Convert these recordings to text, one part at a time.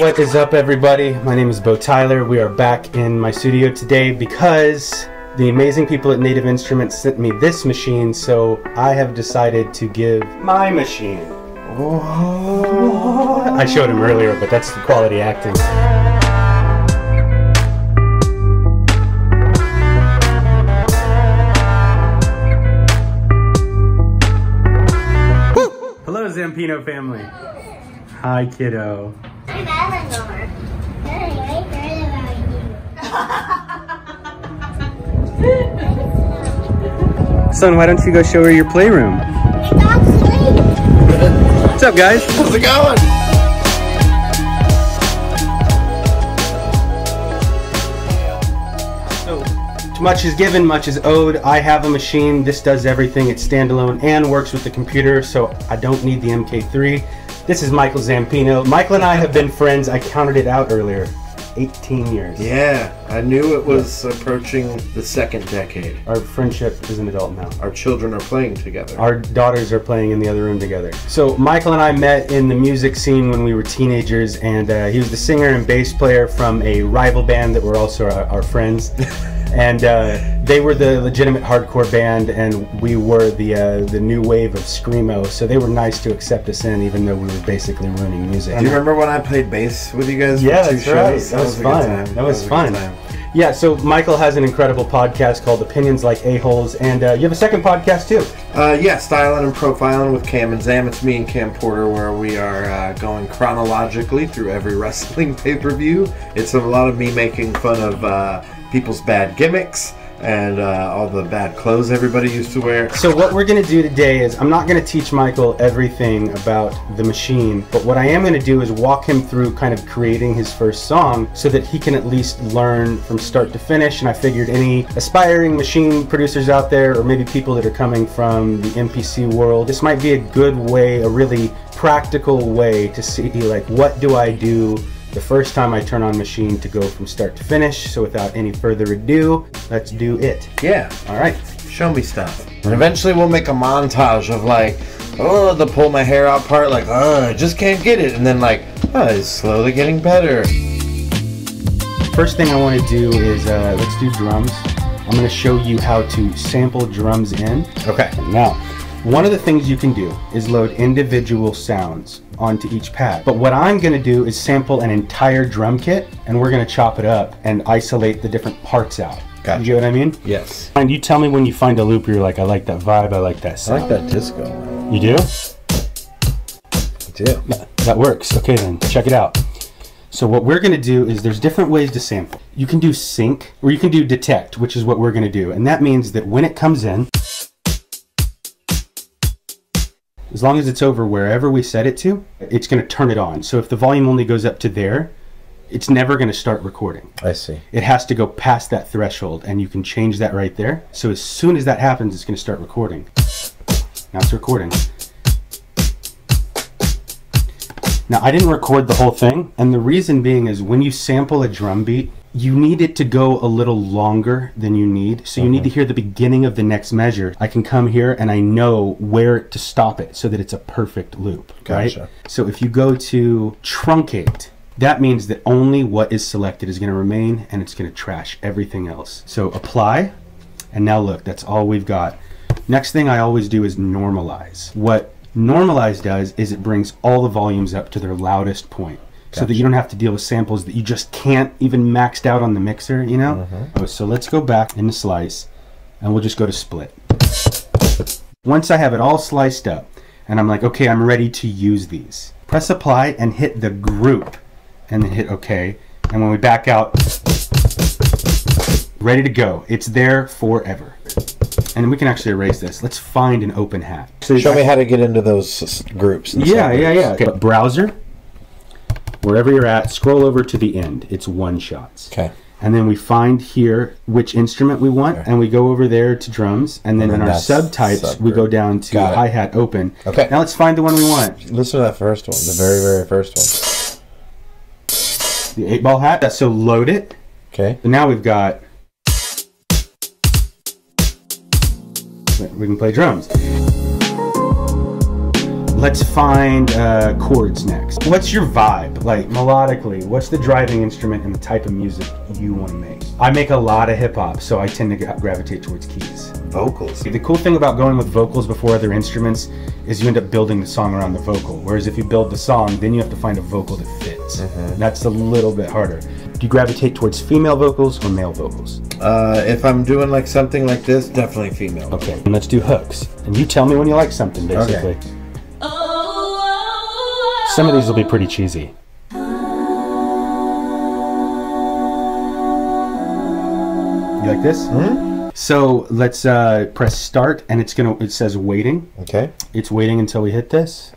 What is up, everybody? My name is Beau Tyler. We are back in my studio today because the amazing people at Native Instruments sent me this machine, so I have decided to give my machine. Whoa. I showed him earlier, but that's the quality acting. Hello, Zampino family. Hi, kiddo. I'm Alan over. Daddy, I heard about you. Son, why don't you go show her your playroom? It's all asleep. What's up, guys? How's it going? So, much is given, much is owed. I have a machine. This does everything. It's standalone and works with the computer, so I don't need the MK3. This is Michael Zampino. Michael and I have been friends, I counted it out earlier, 18 years. Yeah, I knew it was approaching the second decade. Our friendship is an adult now. Our children are playing together. Our daughters are playing in the other room together. So Michael and I met in the music scene when we were teenagers, and he was the singer and bass player from a rival band that were also our friends. And they were the legitimate hardcore band, and we were the new wave of screamo. So they were nice to accept us in, even though we were basically ruining music. Do you remember when I played bass with you guys? Yeah, that's right. That was fun. Yeah. So Michael has an incredible podcast called Opinions Like A-Holes, and you have a second podcast too. Yeah, Stylin and Profilin with Cam and Zam. It's me and Cam Porter, where we are going chronologically through every wrestling pay-per-view. It's a lot of me making fun of people's bad gimmicks and all the bad clothes everybody used to wear. So what we're gonna do today is, I'm not gonna teach Michael everything about the machine, but what I am gonna do is walk him through kind of creating his first song so that he can at least learn from start to finish. And I figured any aspiring machine producers out there, or maybe people that are coming from the MPC world, this might be a good way, a really practical way to see, like, what do I do the first time I turn on machine to go from start to finish. So without any further ado, let's do it. Yeah. All right. Show me stuff. And eventually we'll make a montage of, like, oh, the pull my hair out part, like, oh, I just can't get it. And then, like, oh, it's slowly getting better. First thing I want to do is, let's do drums. I'm going to show you how to sample drums in. Okay. Now, one of the things you can do is load individual sounds onto each pad. But what I'm gonna do is sample an entire drum kit, and we're gonna chop it up and isolate the different parts out. Gotcha. You know what I mean? Yes. And you tell me when you find a loop where you're like, I like that vibe, I like that sound. I like that disco one. You do? I do. Yeah, that works. Okay, then check it out. So what we're gonna do is, there's different ways to sample. You can do sync, or you can do detect, which is what we're gonna do. And that means that when it comes in, as long as it's over wherever we set it to, it's going to turn it on. So if the volume only goes up to there, it's never going to start recording. I see. It has to go past that threshold, and you can change that right there. So as soon as that happens, it's going to start recording. Now it's recording. Now, I didn't record the whole thing, and the reason being is, when you sample a drum beat, you need it to go a little longer than you need. So you need to hear the beginning of the next measure. I can come here and I know where to stop it so that it's a perfect loop, right? So if you go to truncate, that means that only what is selected is gonna remain, and it's gonna trash everything else. So apply, and now look, that's all we've got. Next thing I always do is normalize. What normalize does is it brings all the volumes up to their loudest point. Gotcha. So that you don't have to deal with samples that you just can't even maxed out on the mixer, you know? So let's go back into slice, and we'll just go to split. Once I have it all sliced up, and I'm like, okay, I'm ready to use these. Press apply and hit the group, and then hit okay. And when we back out, ready to go. It's there forever. And we can actually erase this. Let's find an open hat. So show me how to get into those groups. Yeah. Okay. But browser, wherever you're at, scroll over to the end. It's one shots. Okay. And then we find here which instrument we want, and we go over there to drums, and then in our subtypes, we go down to hi-hat open. Okay. Now let's find the one we want. Listen to that first one, the very, very first one. The 8-ball hat, so load it. Okay. And now we've got, we can play drums. Let's find chords next. What's your vibe? like melodically, what's the driving instrument and the type of music you want to make? I make a lot of hip hop, so I tend to gravitate towards keys. Vocals. The cool thing about going with vocals before other instruments is you end up building the song around the vocal. Whereas if you build the song, then you have to find a vocal that fits. That's a little bit harder. Do you gravitate towards female vocals or male vocals? If I'm doing like something like this, definitely female. Okay, and let's do hooks. And you tell me when you like something, basically. Okay. Some of these will be pretty cheesy. You like this? Mm-hmm. So let's press start, and it's gonna. It says waiting. Okay. It's waiting until we hit this.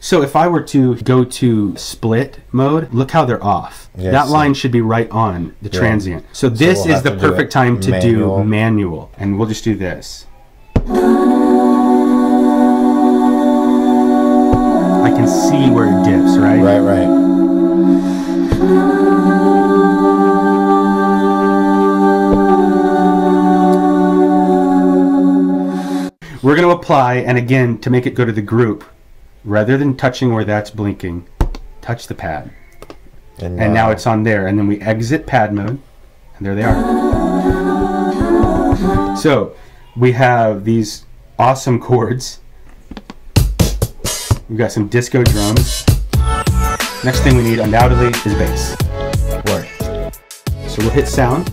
So if I were to go to split mode, look how they're off. Yes, that line should be right on the transient. So this is the perfect time to do manual. And we'll just do this. I can see where it dips, right? Right, right. We're going to apply, and again, to make it go to the group, rather than touching where that's blinking, touch the pad. And now it's on there. And then we exit pad mode, and there they are. So we have these awesome chords. We've got some disco drums. Next thing we need, undoubtedly, is bass. Right. So we'll hit sound,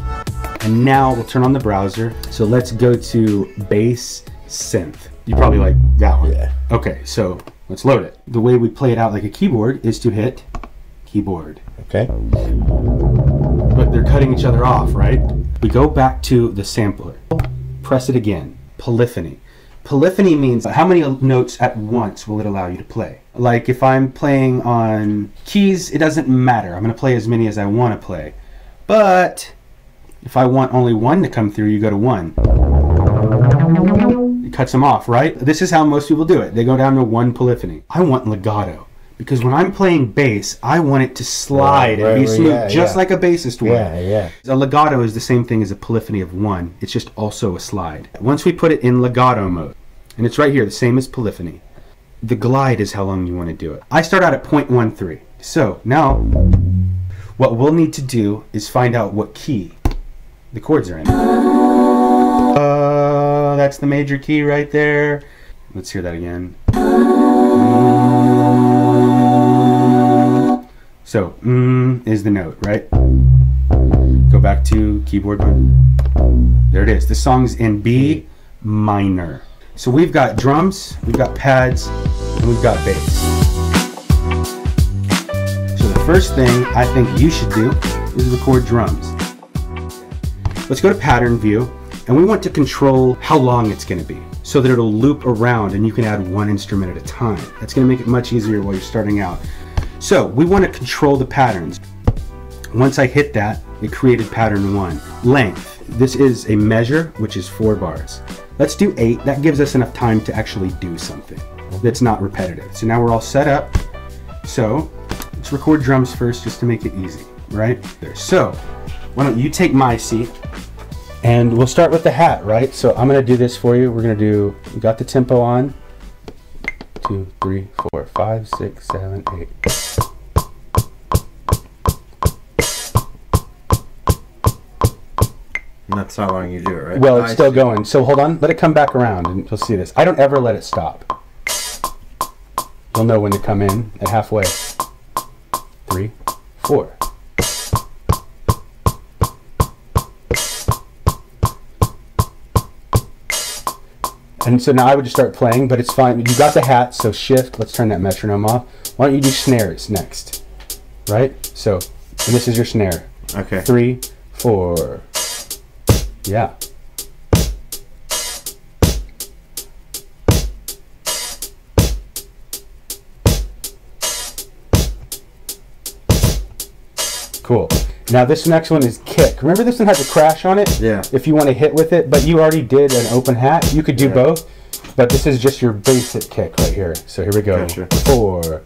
and now we'll turn on the browser. So let's go to bass synth. You probably like that one. Yeah. Okay, so let's load it. The way we play it out like a keyboard is to hit keyboard. Okay. But they're cutting each other off, right? We go back to the sampler. Press it again. Polyphony. Polyphony means how many notes at once will it allow you to play? Like if I'm playing on keys, it doesn't matter. I'm going to play as many as I want to play. But if I want only one to come through, you go to one. Cuts them off, right? This is how most people do it. They go down to one polyphony. I want legato, because when I'm playing bass, I want it to slide and be smooth, just like a bassist would. A legato is the same thing as a polyphony of one. It's just also a slide. Once we put it in legato mode, and it's right here, the same as polyphony, the glide is how long you want to do it. I start out at 0.13. So now what we'll need to do is find out what key the chords are in. That's the major key right there. Let's hear that again. So, is the note, right? Go back to keyboard button. There it is. The song's in B minor. So we've got drums, we've got pads, and we've got bass. So the first thing I think you should do is record drums. Let's go to pattern view. And we want to control how long it's going to be so that it'll loop around and you can add one instrument at a time. That's going to make it much easier while you're starting out. So we want to control the patterns. Once I hit that, it created pattern one. Length. This is a measure, which is 4 bars. Let's do 8. That gives us enough time to actually do something that's not repetitive. So now we're all set up. So let's record drums first just to make it easy, right? There. So why don't you take my seat? And we'll start with the hat, right? So I'm going to do this for you. We're going to do, we got the tempo on. 2, 3, 4, 5, 6, 7, 8. And that's how long you do it, right? Well, it's still going. So hold on, let it come back around and you'll see this. I don't ever let it stop. You'll know when to come in at halfway. 3, 4. And so now I would just start playing, but it's fine. You got the hat, so shift. Let's turn that metronome off. Why don't you do snares next, right? So, and this is your snare. Okay. 3, 4. Yeah. Cool. Now this next one is kick. Remember this one has a crash on it? Yeah. If you want to hit with it, but you already did an open hat. You could do both, but this is just your basic kick right here. So here we go. Gotcha. 4.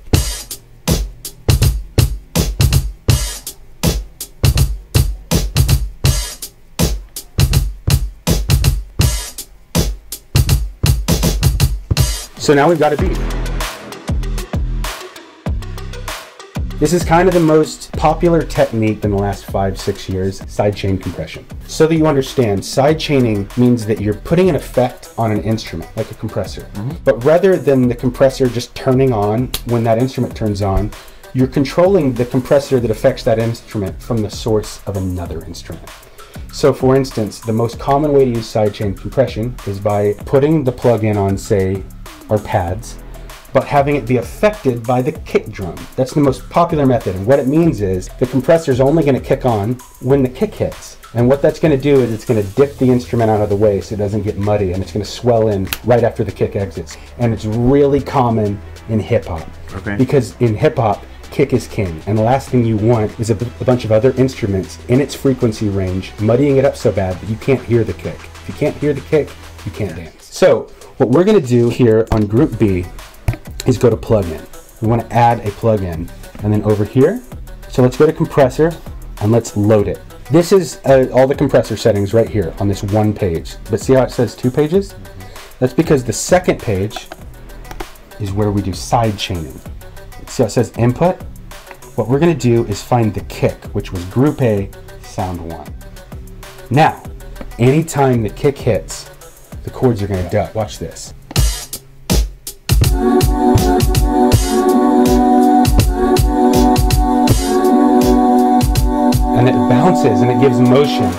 So now we've got a beat. This is kind of the most popular technique in the last 5-6 years, sidechain compression. So that you understand, sidechaining means that you're putting an effect on an instrument, like a compressor. Mm-hmm. But rather than the compressor just turning on when that instrument turns on, you're controlling the compressor that affects that instrument from the source of another instrument. So for instance, the most common way to use sidechain compression is by putting the plug-in on, say, our pads, but having it be affected by the kick drum. That's the most popular method. And what it means is the compressor is only going to kick on when the kick hits. And what that's going to do is it's going to dip the instrument out of the way so it doesn't get muddy, and it's going to swell in right after the kick exits. And it's really common in hip hop. Okay. Because in hip hop, kick is king. And the last thing you want is a bunch of other instruments in its frequency range, muddying it up so bad that you can't hear the kick. If you can't hear the kick, you can't dance. So what we're going to do here on Group B is go to plugin. We want to add a plugin, and then over here. So let's go to compressor and let's load it. This is all the compressor settings right here on this one page. But see how it says 2 pages? That's because the second page is where we do side chaining. See how it says input? What we're going to do is find the kick, which was Group A, sound 1. Now, anytime the kick hits, the chords are going to duck. Watch this. And it bounces and it gives motion.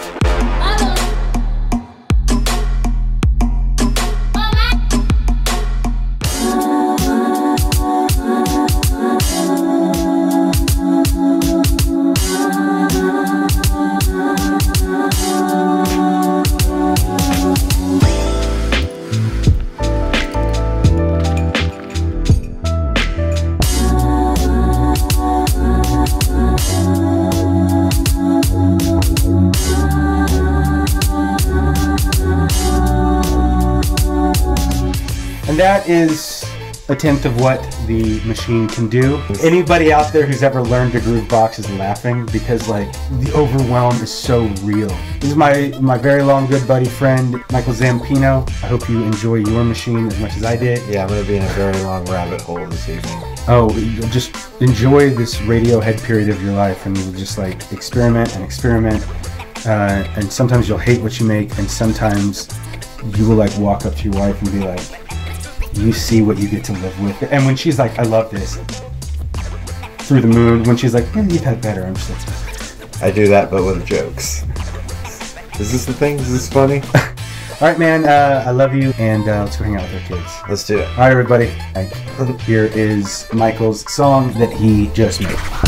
That is a tenth of what the Maschine can do. Anybody out there who's ever learned to groove box is laughing because, like, the overwhelm is so real. This is my very long good buddy friend, Michael Zampino. I hope you enjoy your Maschine as much as I did. Yeah, I'm gonna be in a very long rabbit hole this evening. Oh, you'll just enjoy this Radiohead period of your life, and you'll just, like, experiment and experiment. And sometimes you'll hate what you make, and sometimes you will, like, walk up to your wife and be like, you see what you get to live with. And when she's like, I love this, through the moon. When she's like, you've had better, I'm just like, I do that, but with jokes. Is this the thing? Is this funny? All right, man, I love you, and let's go hang out with our kids. Let's do it. All right, everybody. Here is Michael's song that he just made.